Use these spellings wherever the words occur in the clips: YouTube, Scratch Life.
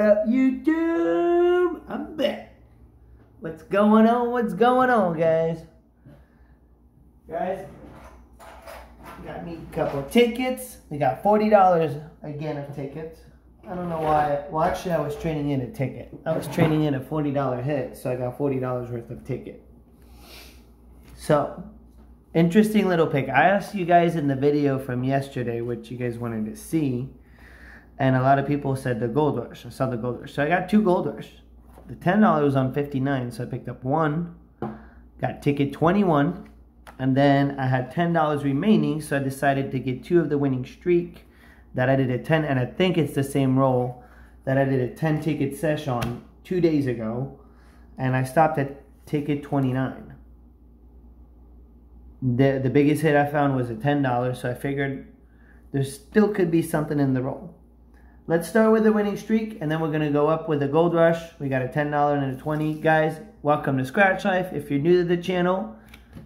Up YouTube, I'm back. What's going on guys, got me a couple of tickets. We got $40 again of tickets. I don't know why. Well, actually, I was trading in a ticket. I was trading in a $40 hit, so I got $40 worth of ticket. So interesting little pick. I asked you guys in the video from yesterday what you guys wanted to see, and a lot of people said the gold rush. I saw the gold rush. So I got two gold rush. The $10 was on 59, so I picked up one. Got ticket 21. And then I had $10 remaining, so I decided to get two of the winning streak that I did at 10. And I think it's the same roll that I did a 10 ticket sesh on 2 days ago. And I stopped at ticket 29. The biggest hit I found was a $10, so I figured there still could be something in the roll. Let's start with the winning streak, and then we're going to go up with a gold rush. We got a $10 and a $20. Guys, welcome to Scratch Life. If you're new to the channel,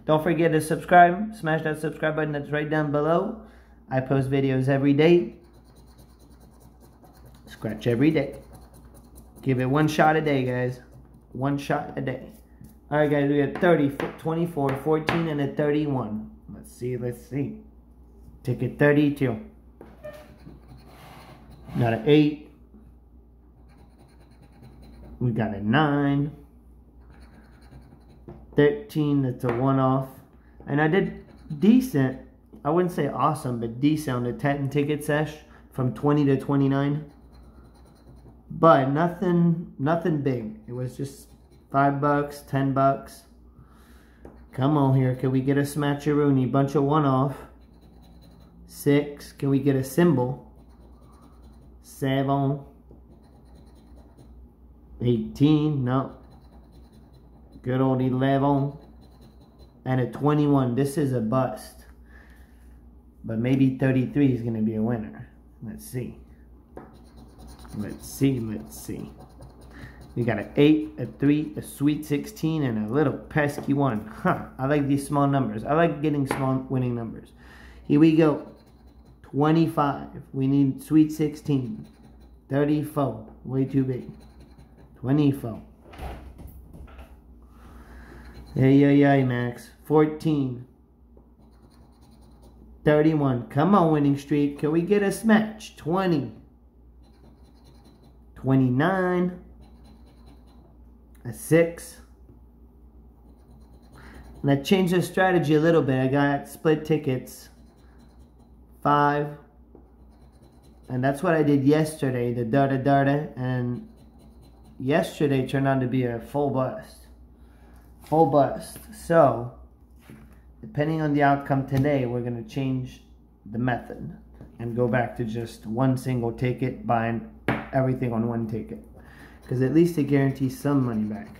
don't forget to subscribe. Smash that subscribe button that's right down below. I post videos every day. Scratch every day. Give it one shot a day, guys. One shot a day. All right, guys, we got 30, 24, 14, and a 31. Let's see. Ticket 32. Got an 8. We got a 9. 13, that's a one off. And I did decent. I wouldn't say awesome, but decent on the 10 ticket sesh from 20 to 29. But nothing big. It was just $5, $10. Come on here. Can we get a smatcheroony? Bunch of one off. 6. Can we get a symbol? 7, 18, no, good old 11, and a 21. This is a bust, but maybe 33 is going to be a winner. Let's see. We got an 8, a 3, a sweet 16, and a little pesky 1. Huh, I like these small numbers. I like getting small winning numbers. Here we go. 25. We need sweet 16. 34. Way too big. 24. Ay, Max. 14. 31. Come on, winning streak. Can we get a smash? 20. 29. A 6. And I changed the strategy a little bit. I got split tickets. 5, and that's what I did yesterday, the darda, and yesterday turned out to be a full bust. So depending on the outcome today, we're going to change the method and go back to just one single ticket, buying everything on one ticket, because at least it guarantees some money back.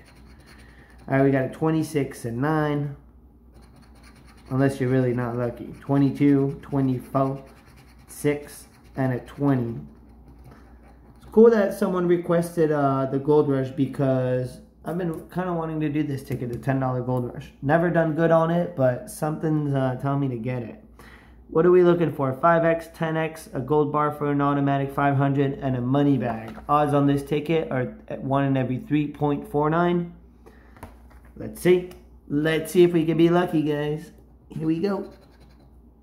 All right, we got a 26 and 9. Unless you're really not lucky. 22, 24, 6, and a 20. It's cool that someone requested the gold rush, because I've been kind of wanting to do this ticket, the $10 gold rush. Never done good on it, but something's telling me to get it. What are we looking for? 5X, 10X, a gold bar for an automatic 500, and a money bag. Odds on this ticket are at 1 in every 3.49. Let's see if we can be lucky, guys. Here we go.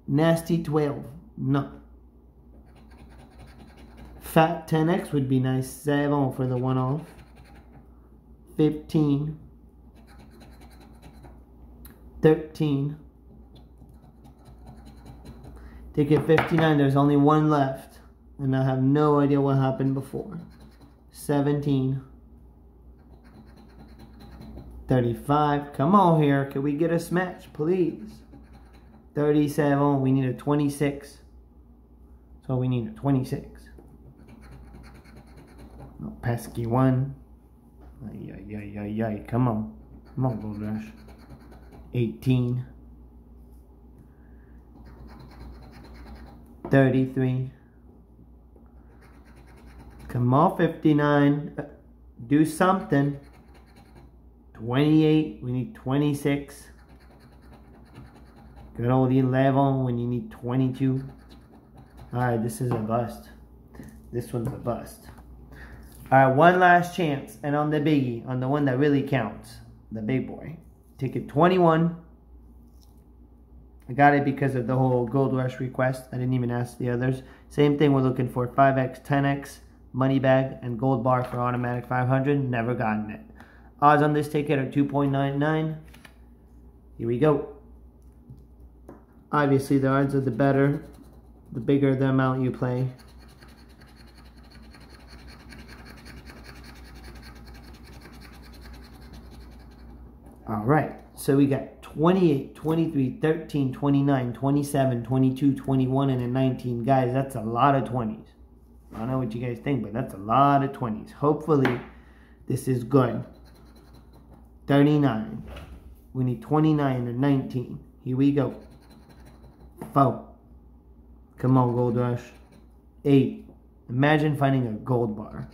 Nasty 12. No. Fat 10X would be nice. 7 for the one off. 15. 13. Ticket 59. There's only one left. And I have no idea what happened before. 17. 35. Come on here. Can we get a smash, please? 37. We need a 26. So we need a 26. No pesky 1. Ay. Come on. Come on, gold rush. 18. 33. Come on, 59. Do something. 28. We need 26. Good old 11 when you need 22. Alright, this is a bust. This one's a bust. All right, one last chance, and on the biggie, on the one that really counts, the big boy. Ticket 21. I got it because of the whole Gold Rush request. I didn't even ask the others. Same thing we're looking for, 5X, 10X, money bag, and gold bar for automatic 500. Never gotten it. Odds on this ticket are 2.99. Here we go. Obviously, the odds are the better, the bigger the amount you play. All right, so we got 28, 23, 13, 29, 27, 22, 21, and a 19. Guys, that's a lot of 20s. I don't know what you guys think, but that's a lot of 20s. Hopefully, this is good. 39. We need 29 and 19. Here we go. 4. Come on, Gold Rush. 8. Imagine finding a gold bar.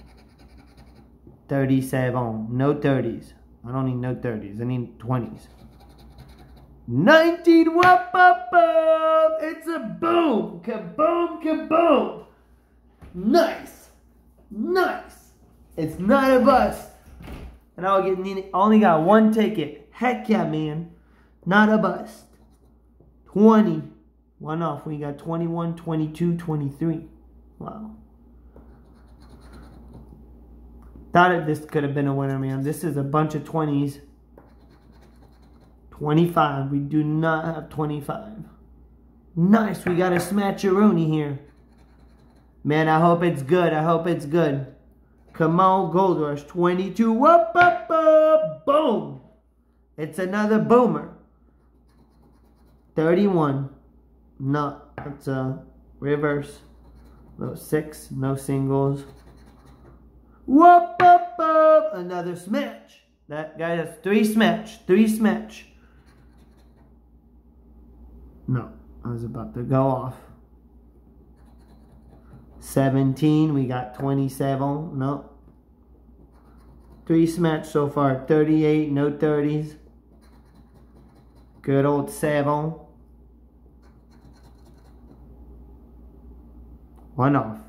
37. No 30s. I don't need no 30s. I need 20s. 19. Whoop, up, up. It's a boom. Kaboom, kaboom. Nice. Nice. It's 9 of us. And I only got one ticket. Heck yeah, man. Not a bust. 20. One off. We got 21, 22, 23. Wow. Thought this could have been a winner, man. This is a bunch of 20s. 25. We do not have 25. Nice. We got a smatcheroni here. Man, I hope it's good. I hope it's good. Come on, Gold Rush. 22. Up, up, up. Boom. It's another boomer. 31. No, it's a reverse. No 6. No singles. Whoop, up, up. Another smash. That guy has 3 smash. 3 smash. No, I was about to go off. 17. We got 27. No. 3 smash so far. 38. No 30s. Good old 7. One off.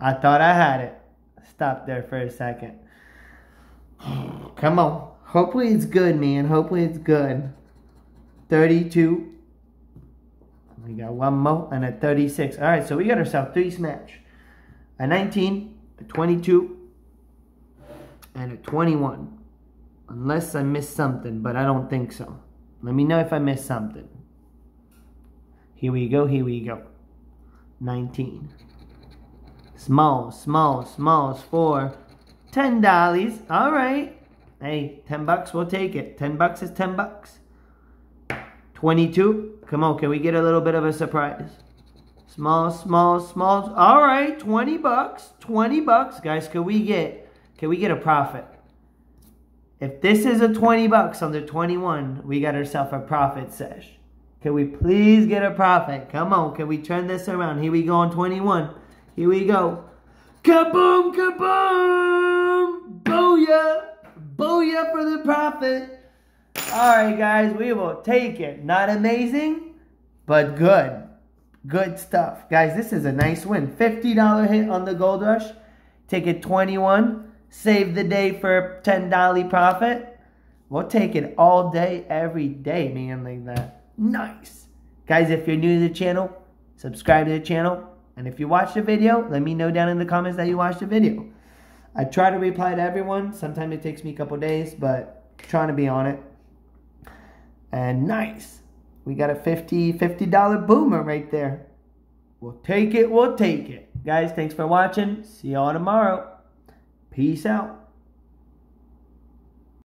I thought I had it. Stop there for a second. Come on. Hopefully it's good, man. Hopefully it's good. 32. We got one more and a 36. All right, so we got ourselves 3 smash. A 19, a 22, and a 21. Unless I missed something, but I don't think so. Let me know if I missed something. Here we go, here we go. 19. Small, small, smalls for $10. All right. Hey, $10, we'll take it. $10 is $10. 22. Come on, can we get a little bit of a surprise? Small, small, small. All right, $20. $20. Guys, can we get a profit? If this is a $20 under 21, we got ourselves a profit sesh. Can we please get a profit? Come on, can we turn this around? Here we go on 21. Here we go. Kaboom, kaboom. Booyah. Booyah for the profit. Alright guys, we will take it. Not amazing, but good. Good stuff. Guys, this is a nice win. $50 hit on the Gold Rush. Ticket 21. Save the day for $10 profit. We'll take it all day, every day, man, like that. Nice. Guys, if you're new to the channel, subscribe to the channel. And if you watched the video, let me know down in the comments that you watched the video. I try to reply to everyone. Sometimes it takes me a couple days, but I'm trying to be on it. And nice. We got a $50 boomer right there. We'll take it. We'll take it. Guys, thanks for watching. See y'all tomorrow. Peace out.